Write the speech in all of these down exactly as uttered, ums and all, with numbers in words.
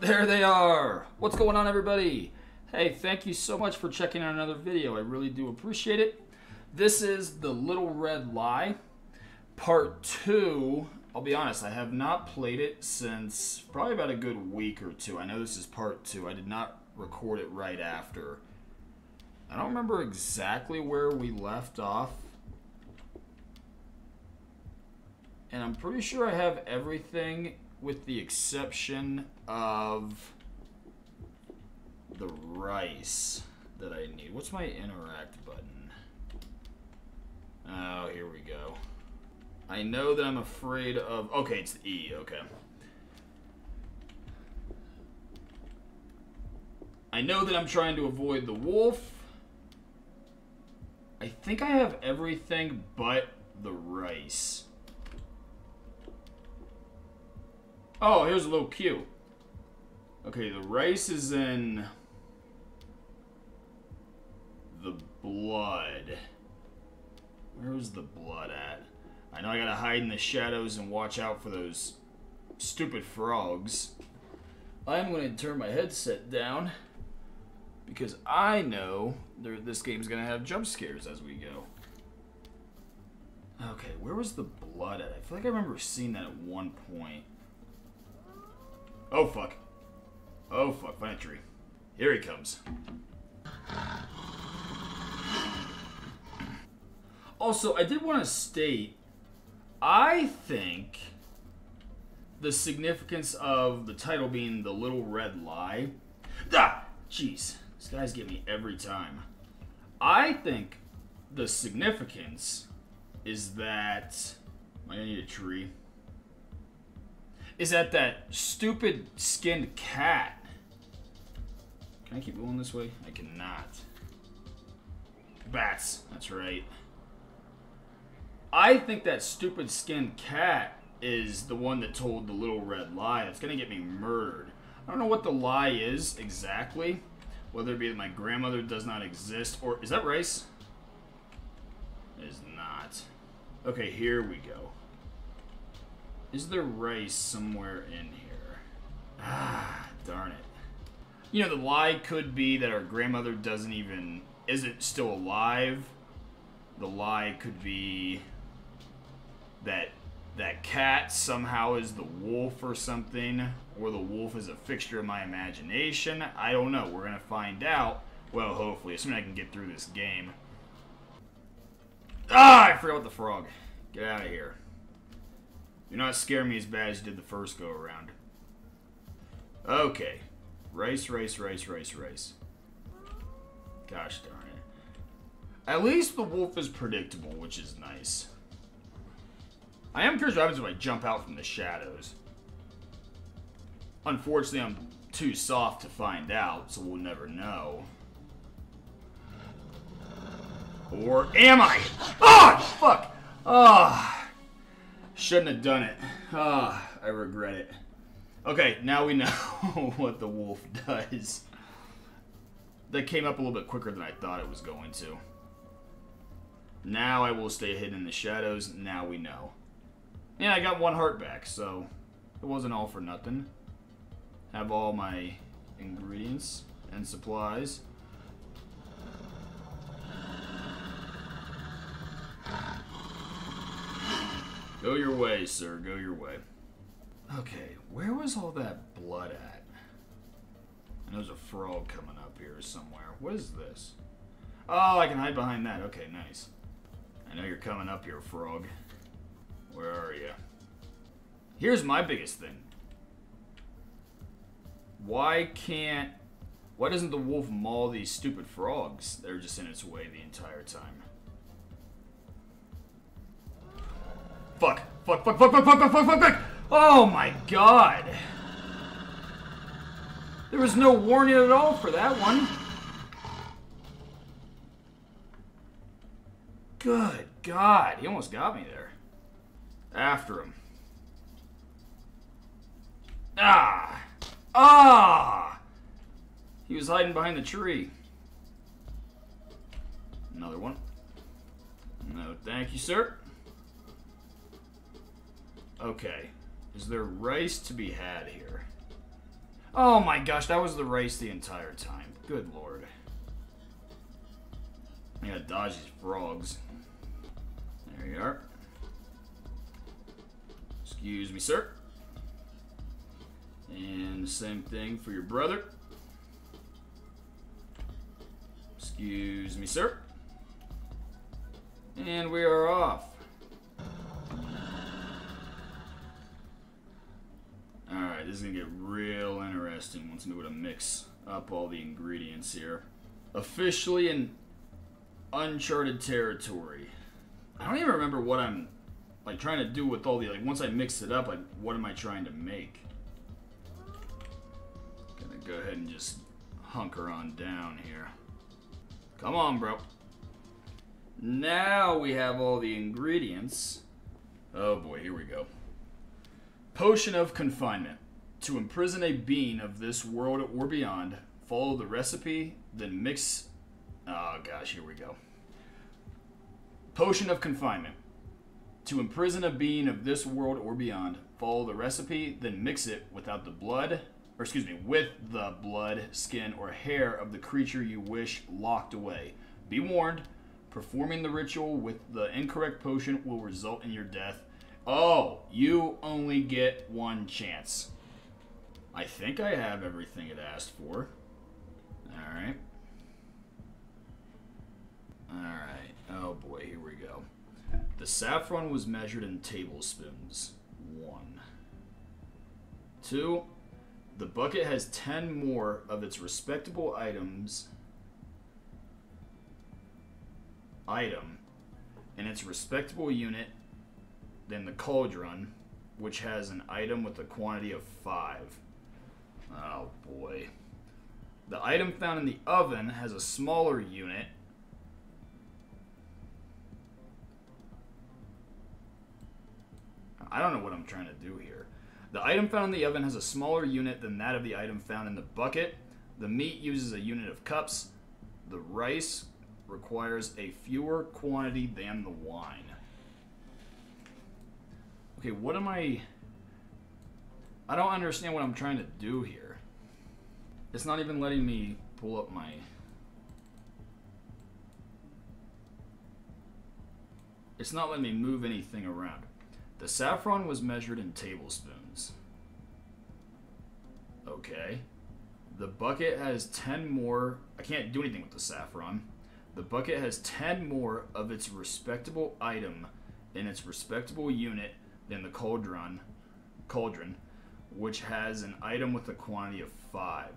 There they are! What's going on, everybody? Hey, thank you so much for checking out another video. I really do appreciate it. This is The Little Red Lie, part two. I'll be honest, I have not played it since probably about a good week or two. I know this is part two. I did not record it right after. I don't remember exactly where we left off. And I'm pretty sure I have everything with the exception of the rice that I need. What's my interact button? Oh, here we go. I know that I'm afraid of... Okay, it's the E, okay. I know that I'm trying to avoid the wolf. I think I have everything but the rice. Oh, here's a little Q. Okay, the rice is in the blood. Where's the blood at? I know I gotta hide in the shadows and watch out for those stupid frogs. I'm gonna turn my headset down because I know this game's gonna have jump scares as we go. Okay, where was the blood at? I feel like I remember seeing that at one point. Oh, fuck. Oh, fuck. Find a tree. Here he comes. Also, I did want to state, I think the significance of the title being The Little Red Lie... Ah! Jeez. These guys get me every time. I think the significance is that... Am I going to need a tree? Is that that stupid skinned cat? Can I keep going this way? I cannot. Bats, that's right. I think that stupid skinned cat is the one that told the little red lie. It's gonna get me murdered. I don't know what the lie is exactly. Whether it be that my grandmother does not exist or... Is that rice? It is not. Okay, here we go. Is there rice somewhere in here? Ah, darn it. You know, the lie could be that our grandmother doesn't even... isn't still alive. The lie could be that that cat somehow is the wolf or something. Or the wolf is a fixture of my imagination. I don't know. We're going to find out. Well, hopefully. As soon as I can get through this game. Ah, I forgot about the frog. Get out of here. You're not scaring me as bad as you did the first go around. Okay. Rice, rice, rice, rice, rice. Gosh darn it. At least the wolf is predictable, which is nice. I am curious what happens if I jump out from the shadows. Unfortunately, I'm too soft to find out, so we'll never know. Or am I? Oh, fuck! Ah. Oh. Shouldn't have done it. Ah, I regret it. Okay, now we know what the wolf does. That came up a little bit quicker than I thought it was going to. Now I will stay hidden in the shadows. Now we know. Yeah, I got one heart back, so it wasn't all for nothing. Have all my ingredients and supplies. Go your way, sir. Go your way. Okay, where was all that blood at? And there's a frog coming up here somewhere. What is this? Oh, I can hide behind that. Okay, nice. I know you're coming up here, frog. Where are you? Here's my biggest thing. Why can't... Why doesn't the wolf maul these stupid frogs? They're just in its way the entire time. Fuck, fuck, fuck, fuck, fuck, fuck, fuck, fuck, fuck, fuck, oh my god. There was no warning at all for that one. Good god, he almost got me there. After him. Ah! Ah! He was hiding behind the tree. Another one. No, thank you, sir. Okay, is there rice to be had here? Oh my gosh, that was the race the entire time. Good lord. I gotta dodge these frogs. There you are. Excuse me, sir. And the same thing for your brother. Excuse me, sir. And we are off. Alright, this is going to get real interesting once I'm able to mix up all the ingredients here. Officially in uncharted territory. I don't even remember what I'm like trying to do with all the, like, once I mix it up, like, what am I trying to make? Gonna go ahead and just hunker on down here. Come on, bro. Now we have all the ingredients. Oh boy, here we go. Potion of Confinement. To imprison a being of this world or beyond, follow the recipe, then mix... Oh gosh, here we go. Potion of Confinement. To imprison a being of this world or beyond, follow the recipe, then mix it without the blood, or excuse me, with the blood, skin, or hair of the creature you wish locked away. Be warned, performing the ritual with the incorrect potion will result in your death. Oh, you only get one chance. I think I have everything it asked for. Alright. Alright. Oh boy, here we go. The saffron was measured in tablespoons. One. Two. The bucket has ten more of its respectable items. Item. In its respectable unit than the cauldron, which has an item with a quantity of five. Oh boy. The item found in the oven has a smaller unit. I don't know what I'm trying to do here. The item found in the oven has a smaller unit than that of the item found in the bucket. The meat uses a unit of cups. The rice requires a fewer quantity than the wine. Okay, what am I... I don't understand what I'm trying to do here. It's not even letting me pull up my... It's not letting me move anything around. The saffron was measured in tablespoons. Okay. The bucket has ten more... I can't do anything with the saffron. The bucket has ten more of its respectable item in its respectable unit than the cauldron, cauldron, which has an item with a quantity of five.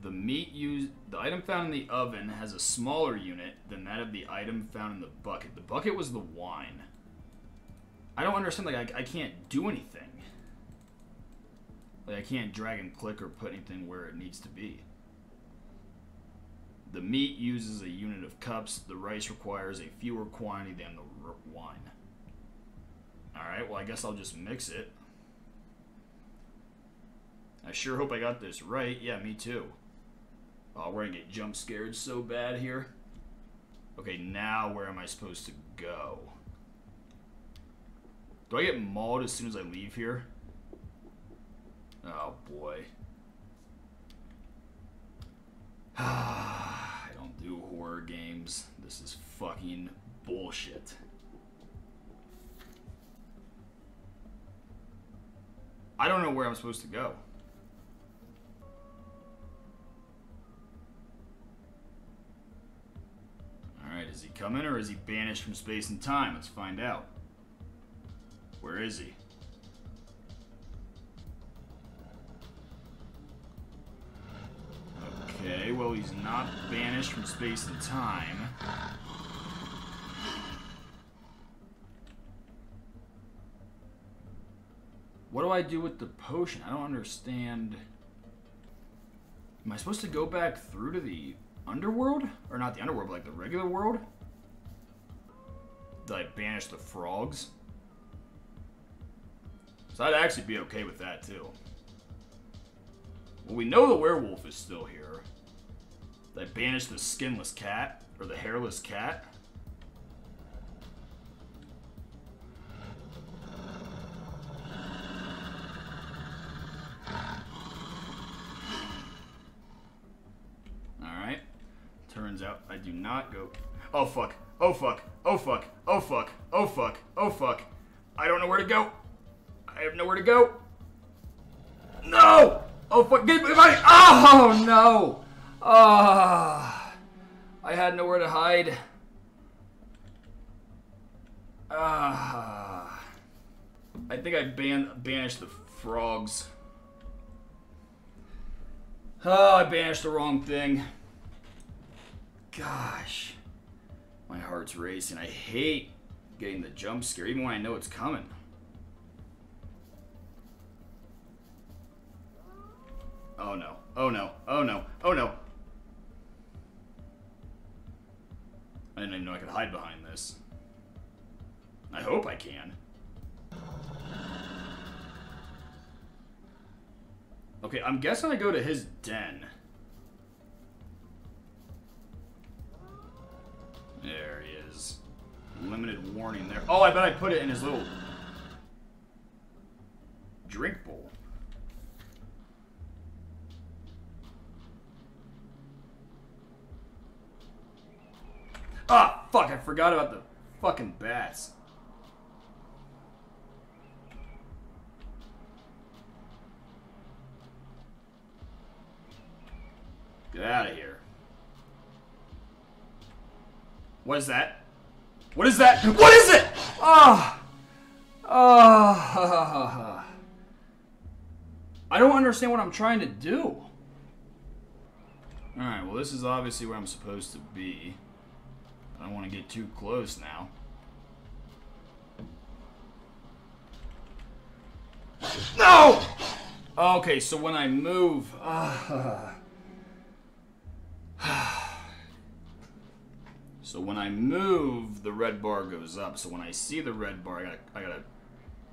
The meat used, the item found in the oven has a smaller unit than that of the item found in the bucket. The bucket was the wine. I don't understand. Like I, I can't do anything. Like I can't drag and click or put anything where it needs to be. The meat uses a unit of cups. The rice requires a fewer quantity than the wine. Alright, well I guess I'll just mix it. I sure hope I got this right. Yeah, me too. Oh, we're gonna get jump scared so bad here. Okay, now where am I supposed to go? Do I get mauled as soon as I leave here? Oh boy. I don't do horror games. This is fucking bullshit. I don't know where I'm supposed to go. Alright, is he coming or is he banished from space and time? Let's find out. Where is he? Okay, well he's not banished from space and time. What do I do with the potion? I don't understand. Am I supposed to go back through to the underworld? Or not the underworld, but like the regular world? Did I banish the frogs? So I'd actually be okay with that too. Well, we know the werewolf is still here. Did I banish the skinless cat? Or the hairless cat? turns out I do not go. Oh fuck, oh fuck, oh fuck, oh fuck, oh fuck, oh fuck. I don't know where to go. I have nowhere to go. No! Oh fuck, get me my, oh no! Ah, oh, I had nowhere to hide. Ah, uh, I think I ban banished the frogs. Oh, I banished the wrong thing. Gosh, my heart's racing. I hate getting the jump scare, even when I know it's coming. Oh no! Oh no! Oh no! Oh no! I didn't even know I could hide behind this. I hope I can. Okay, I'm guessing I go to his den. There he is. Limited warning there. Oh, I bet I put it in his little drink bowl. Ah, fuck, I forgot about the fucking bats. Get out of here. What is that? What is that? What is it? Ah! Oh. Ah! Oh. I don't understand what I'm trying to do. Alright, well this is obviously where I'm supposed to be. I don't want to get too close now. No! Okay, so when I move... Uh, so when I move, the red bar goes up. So when I see the red bar, I gotta, I gotta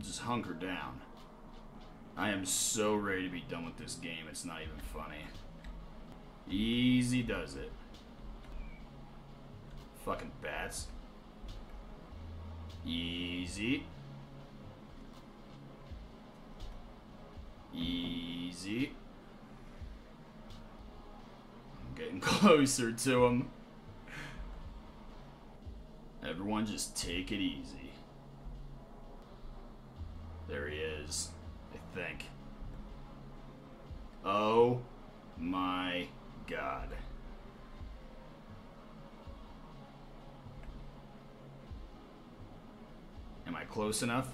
just hunker down. I am so ready to be done with this game. It's not even funny. Easy does it. Fucking bats. Easy. Easy. I'm getting closer to him. Everyone just take it easy. There he is, I think. Oh my god. Am I close enough?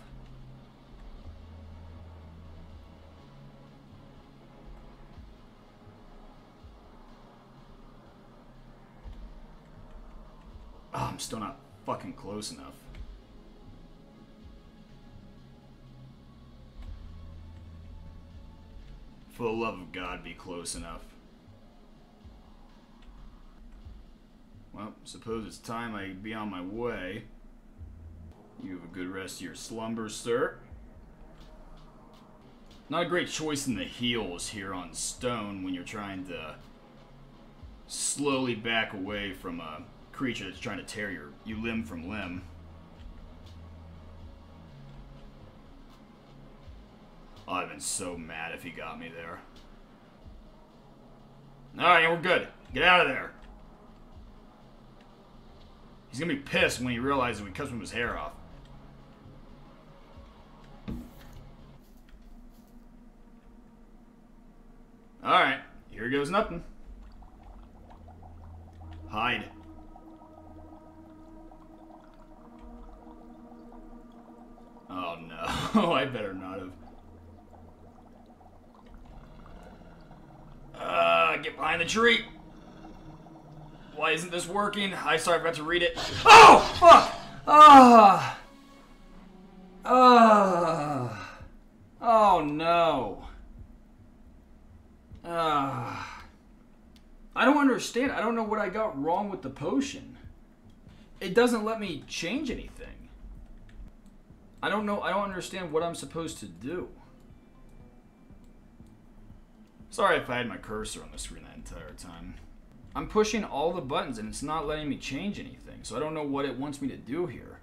Oh, I'm still not fucking close enough. For the love of God, be close enough. Well, suppose it's time I be on my way. You have a good rest of your slumbers, sir. Not a great choice in the heels here on stone when you're trying to slowly back away from a creature that's trying to tear your, you limb from limb. Oh, I've been so mad if he got me there. Alright, we're good. Get out of there. He's gonna be pissed when he realizes we cut some of his hair off. Alright, here goes nothing. Hide. Oh no, I better not have. Uh, get behind the tree! Why isn't this working? I'm sorry, I forgot to read it. Oh! Fuck! Ah! Ah! Oh no. Uh, I don't understand. I don't know what I got wrong with the potion. It doesn't let me change anything. I don't know. I don't understand what I'm supposed to do. Sorry if I had my cursor on the screen that entire time. I'm pushing all the buttons and it's not letting me change anything. So I don't know what it wants me to do here.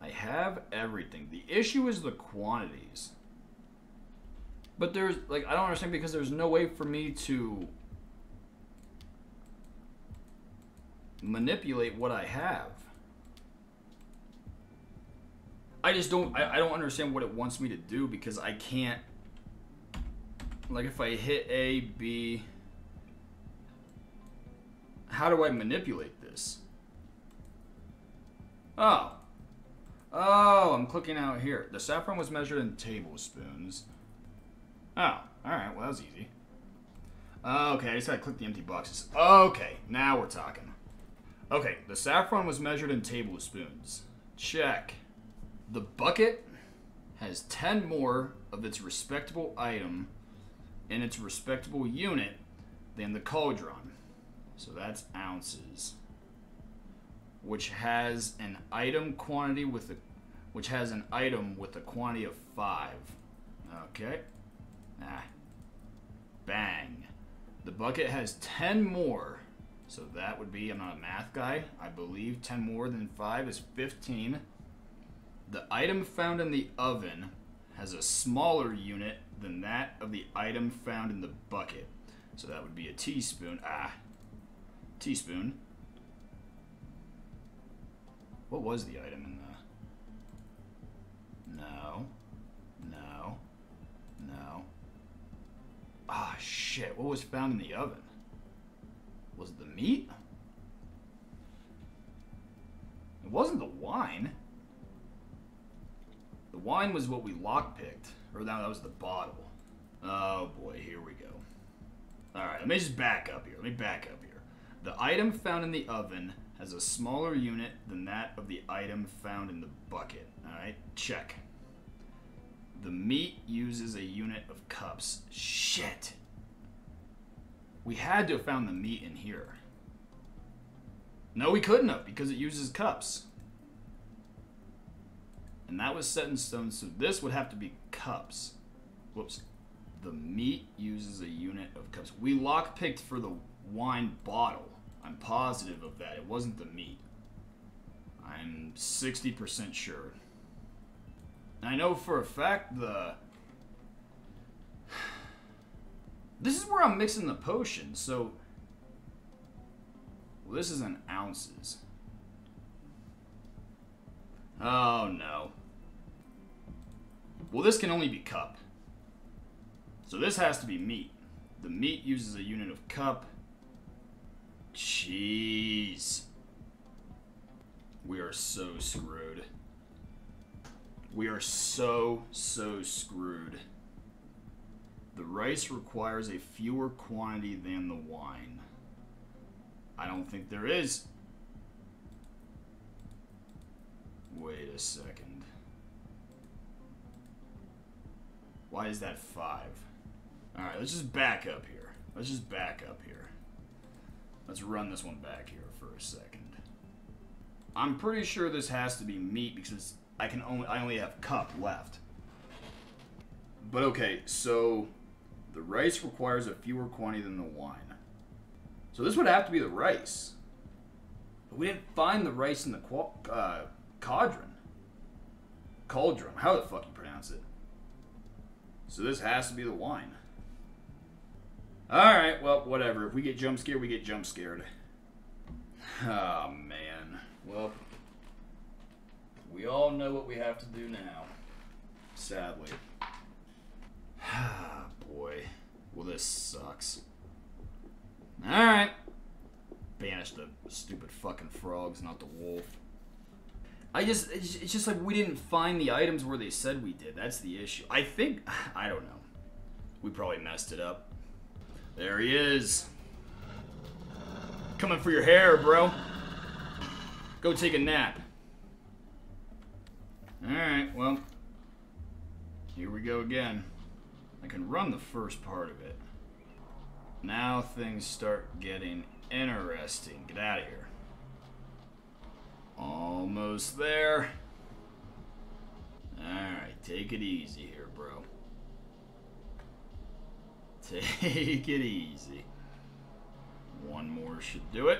I have everything. The issue is the quantities. But there's, like, I don't understand because there's no way for me to manipulate what I have. I just don't, I, I don't understand what it wants me to do, because I can't, like if I hit A, B, how do I manipulate this? Oh. Oh, I'm clicking out here. The saffron was measured in tablespoons. Oh, all right, well that was easy. Okay, I just gotta click the empty boxes. Okay, now we're talking. Okay, the saffron was measured in tablespoons. Check. The bucket has ten more of its respectable item in its respectable unit than the cauldron. So that's ounces. Which has an item quantity with a which has an item with a quantity of five. Okay. Ah. Bang. The bucket has ten more. So that would be, I'm not a math guy. I believe ten more than five is fifteen. The item found in the oven has a smaller unit than that of the item found in the bucket. So that would be a teaspoon. Ah. Teaspoon. What was the item in the... No. No. No. Ah, shit. What was found in the oven? Was it the meat? It wasn't the wine. The wine was what we lockpicked. Or no, that was the bottle. Oh, boy. Here we go. All right. Let me just back up here. Let me back up here. The item found in the oven has a smaller unit than that of the item found in the bucket. Alright, check. The meat uses a unit of cups. Shit! We had to have found the meat in here. No, we couldn't have, because it uses cups. And that was set in stone, so this would have to be cups. Whoops. The meat uses a unit of cups. We lockpicked for the wine bottle. I'm positive of that. It wasn't the meat. I'm sixty percent sure. And I know for a fact the... This is where I'm mixing the potion, so... Well, this is in ounces. Oh, no. Well, this can only be cup. So this has to be meat. The meat uses a unit of cup. Jeez. We are so screwed. We are so, so screwed. The rice requires a fewer quantity than the wine. I don't think there is. Wait a second. Why is that five? All right, let's just back up here. Let's just back up here. Let's run this one back here for a second. I'm pretty sure this has to be meat because I can only I only have cup left. But okay, so the rice requires a fewer quantity than the wine. So this would have to be the rice. But we didn't find the rice in the uh, cauldron. Cauldron, how the fuck you pronounce it? So this has to be the wine. Alright, well, whatever. If we get jump scared, we get jump scared. Oh, man. Well, we all know what we have to do now. Sadly. Ah, boy. Well, this sucks. Alright. Banish the stupid fucking frogs, not the wolf. I just, it's just like we didn't find the items where they said we did. That's the issue. I think, I don't know. We probably messed it up. There he is. Coming for your hair, bro. Go take a nap. Alright, well. Here we go again. I can run the first part of it. Now things start getting interesting. Get out of here. Almost there. Alright, take it easy here, bro. Take it easy. One more should do it.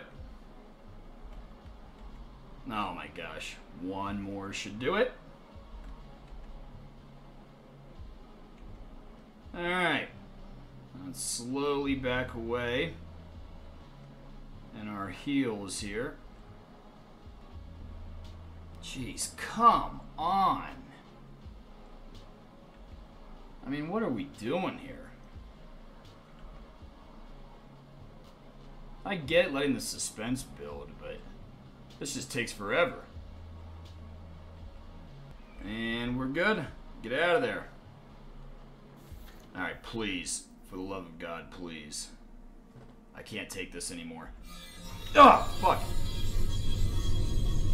Oh my gosh. One more should do it. Alright. Let's slowly back away. and our heals here. Jeez, come on. I mean, what are we doing here? I get letting the suspense build, but this just takes forever. And we're good. Get out of there. Alright, please. For the love of God, please. I can't take this anymore. Oh, fuck.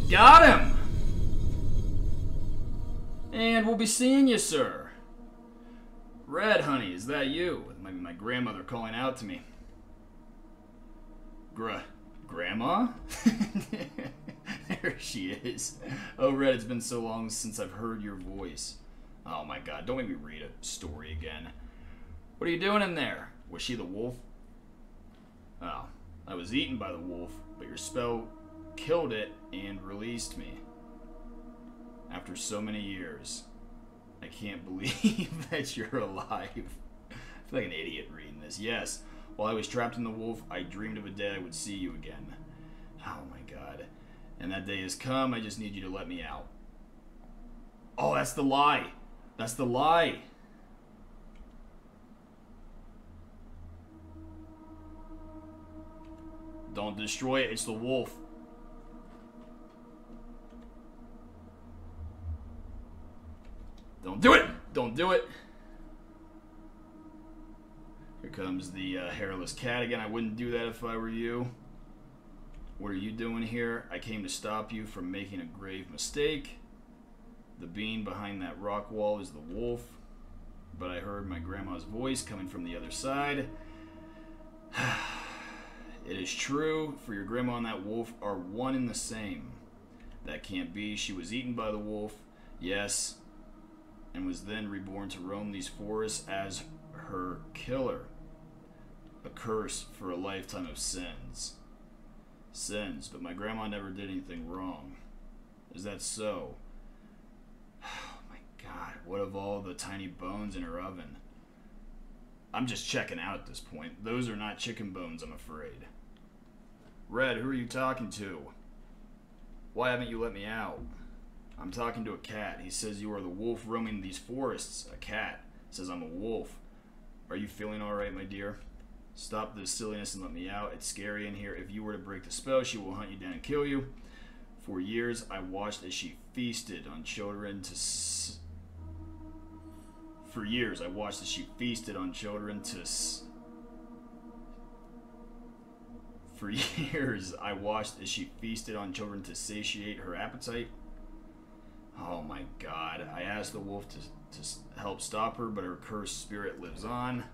Got him! And we'll be seeing you, sir. Red, honey, is that you? With my, my grandmother calling out to me. Gra- Grandma? There she is. Oh, Red, it's been so long since I've heard your voice. Oh my God, don't make me read a story again. What are you doing in there? Was she the wolf? Oh, I was eaten by the wolf, but your spell killed it and released me. After so many years, I can't believe that you're alive. I feel like an idiot reading this. Yes, while I was trapped in the wolf, I dreamed of a day I would see you again. Oh my God. And that day has come. I just need you to let me out. Oh, that's the lie. That's the lie. Don't destroy it. It's the wolf. Don't do it. Don't do it. Here comes the uh, hairless cat again. I wouldn't do that if I were you. What are you doing here? I came to stop you from making a grave mistake. The being behind that rock wall is the wolf, but I heard my grandma's voice coming from the other side. It is true, for your grandma and that wolf are one and the same. That can't be. She was eaten by the wolf, yes, and was then reborn to roam these forests as her killer. A curse for a lifetime of sins. Sins, but my grandma never did anything wrong. Is that so? Oh my God, what of all the tiny bones in her oven? I'm just checking out at this point. Those are not chicken bones, I'm afraid. Red, who are you talking to? Why haven't you let me out? I'm talking to a cat. He says you are the wolf roaming these forests. A cat says I'm a wolf. Are you feeling alright, my dear? Stop this silliness and let me out. It's scary in here. If you were to break the spell, she will hunt you down and kill you. For years, I watched as she feasted on children to... S For years, I watched as she feasted on children to... S For years, I watched as she feasted on children to satiate her appetite. Oh my God. I asked the wolf to, to help stop her, but her cursed spirit lives on.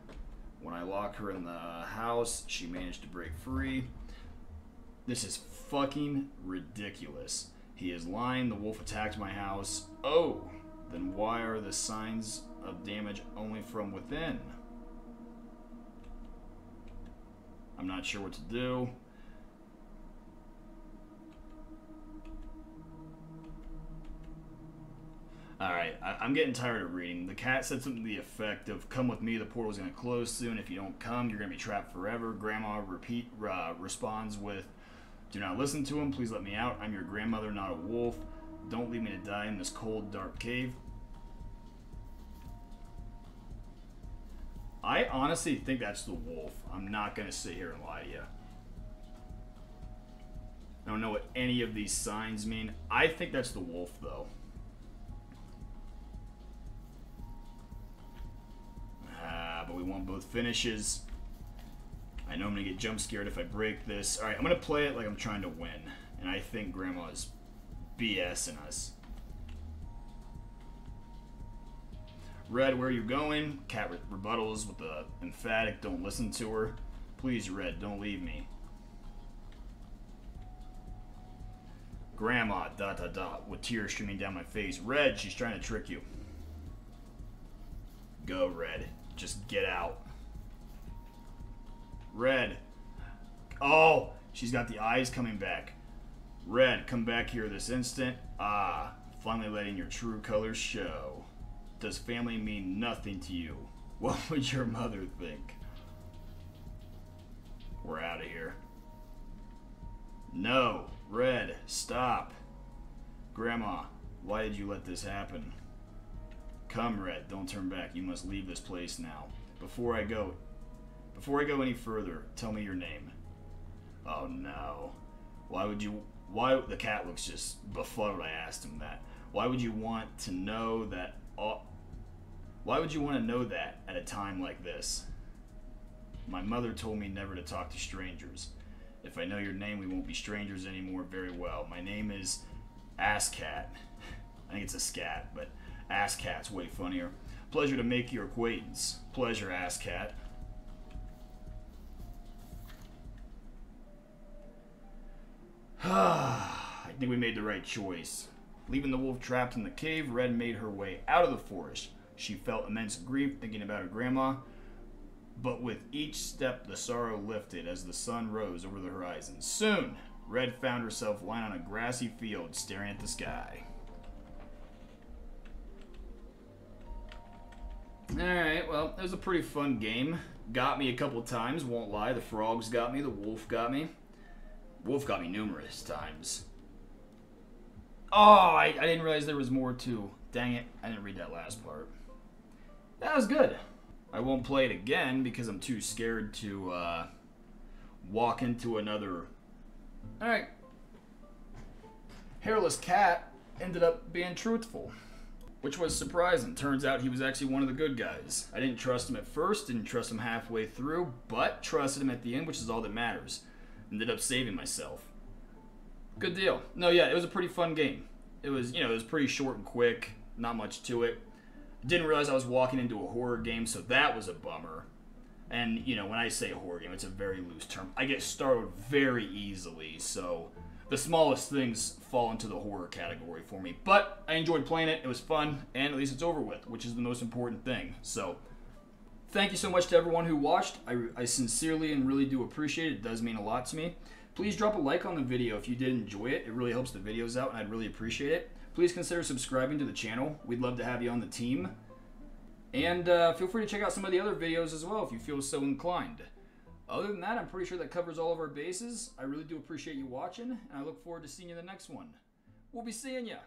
When I lock her in the house, she managed to break free. This is fucking ridiculous. He is lying. The wolf attacked my house. Oh, then why are the signs of damage only from within? I'm not sure what to do. Alright, I'm getting tired of reading. The cat said something to the effect of, come with me, the portal's going to close soon. If you don't come, you're going to be trapped forever. Grandma repeat uh, responds with, do not listen to him. Please let me out. I'm your grandmother, not a wolf. Don't leave me to die in this cold, dark cave. I honestly think that's the wolf. I'm not going to sit here and lie to you. I don't know what any of these signs mean. I think that's the wolf, though. But we want both finishes. I know I'm gonna get jump scared if I break this. Alright, I'm gonna play it like I'm trying to win. And I think Grandma is BSing us. Red, where are you going? Cat rebuttals with the emphatic, don't listen to her. Please, Red, don't leave me. Grandma, dot dot dot, with tears streaming down my face. Red, she's trying to trick you. Go, Red. Just get out. Red. Oh, she's got the eyes coming back. Red, come back here this instant. Ah, finally letting your true colors show. Does family mean nothing to you? What would your mother think? We're out of here. No, Red, stop. Grandma, why did you let this happen? Come, Red, don't turn back. You must leave this place now. Before I go, before I go any further, tell me your name. Oh no. Why would you, why, the cat looks just befuddled I asked him that. Why would you want to know that, uh, why would you want to know that at a time like this? My mother told me never to talk to strangers. If I know your name, we won't be strangers anymore. Very well. My name is Asscat. I think it's a scat, but Asscat's way funnier. Pleasure to make your acquaintance. Pleasure, Asscat. I think we made the right choice. Leaving the wolf trapped in the cave, Red made her way out of the forest. She felt immense grief thinking about her grandma, but with each step the sorrow lifted as the sun rose over the horizon. Soon, Red found herself lying on a grassy field staring at the sky. Alright, well, it was a pretty fun game. Got me a couple times, won't lie. The frogs got me, the wolf got me. Wolf got me numerous times. Oh, I, I didn't realize there was more too. Dang it, I didn't read that last part. That was good. I won't play it again because I'm too scared to uh, walk into another... Alright. Hairless Cat ended up being truthful, which was surprising. Turns out he was actually one of the good guys. I didn't trust him at first, didn't trust him halfway through, but trusted him at the end, which is all that matters. Ended up saving myself. Good deal. No, yeah, it was a pretty fun game. It was, you know, it was pretty short and quick. Not much to it. Didn't realize I was walking into a horror game, so that was a bummer. And, you know, when I say horror game, it's a very loose term. I get startled very easily, so the smallest things fall into the horror category for me. But I enjoyed playing it. It was fun, and at least it's over with, which is the most important thing. So, thank you so much to everyone who watched. I, I sincerely and really do appreciate it. It does mean a lot to me. Please drop a like on the video if you did enjoy it. It really helps the videos out, and I'd really appreciate it. Please consider subscribing to the channel. We'd love to have you on the team. And uh, feel free to check out some of the other videos as well if you feel so inclined. Other than that, I'm pretty sure that covers all of our bases. I really do appreciate you watching, and I look forward to seeing you in the next one. We'll be seeing ya!